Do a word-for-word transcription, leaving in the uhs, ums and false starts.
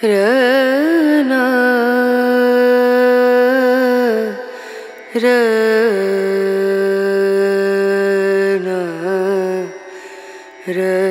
rana rana rana.